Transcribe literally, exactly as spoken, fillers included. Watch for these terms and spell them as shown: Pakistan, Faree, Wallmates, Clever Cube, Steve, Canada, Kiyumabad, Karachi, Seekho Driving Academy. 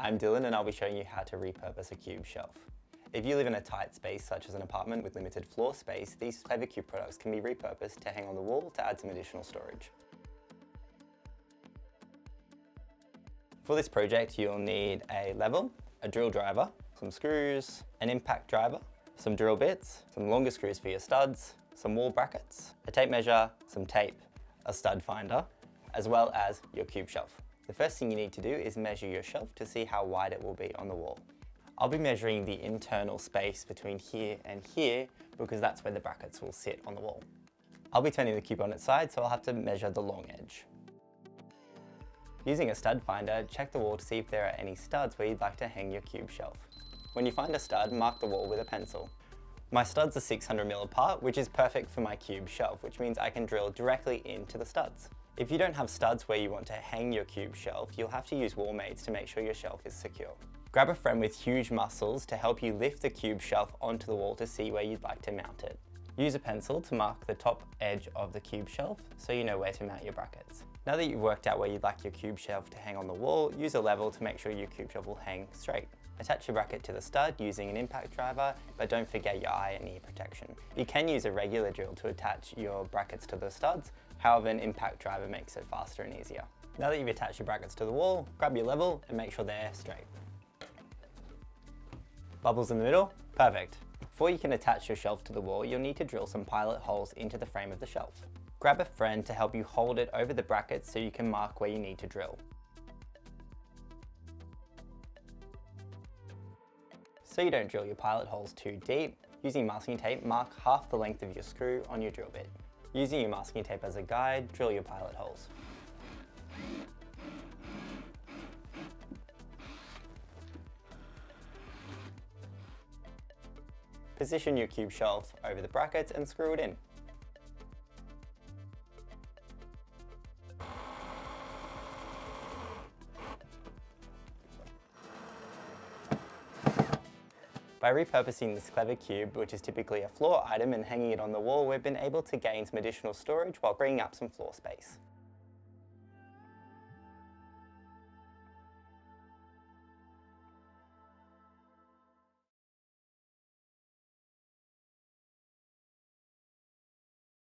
I'm Dylan and I'll be showing you how to repurpose a cube shelf. If you live in a tight space such as an apartment with limited floor space, these Clever Cube products can be repurposed to hang on the wall to add some additional storage. For this project you'll need a level, a drill driver, some screws, an impact driver, some drill bits, some longer screws for your studs, some wall brackets, a tape measure, some tape, a stud finder, as well as your cube shelf. The first thing you need to do is measure your shelf to see how wide it will be on the wall. I'll be measuring the internal space between here and here because that's where the brackets will sit on the wall. I'll be turning the cube on its side, so I'll have to measure the long edge. Using a stud finder, check the wall to see if there are any studs where you'd like to hang your cube shelf. When you find a stud, mark the wall with a pencil. My studs are six hundred millimeters apart, which is perfect for my cube shelf, which means I can drill directly into the studs. If you don't have studs where you want to hang your cube shelf, you'll have to use Wallmates to make sure your shelf is secure. Grab a friend with huge muscles to help you lift the cube shelf onto the wall to see where you'd like to mount it. Use a pencil to mark the top edge of the cube shelf so you know where to mount your brackets. Now that you've worked out where you'd like your cube shelf to hang on the wall, use a level to make sure your cube shelf will hang straight. Attach your bracket to the stud using an impact driver, but don't forget your eye and ear protection. You can use a regular drill to attach your brackets to the studs, however an impact driver makes it faster and easier. Now that you've attached your brackets to the wall, grab your level and make sure they're straight. Bubbles in the middle, perfect. Before you can attach your shelf to the wall, you'll need to drill some pilot holes into the frame of the shelf. Grab a friend to help you hold it over the brackets so you can mark where you need to drill. So you don't drill your pilot holes too deep, using masking tape, mark half the length of your screw on your drill bit. Using your masking tape as a guide, drill your pilot holes. Position your cube shelf over the brackets and screw it in. By repurposing this Clever Cube, which is typically a floor item, and hanging it on the wall, we've been able to gain some additional storage while freeing up some floor space.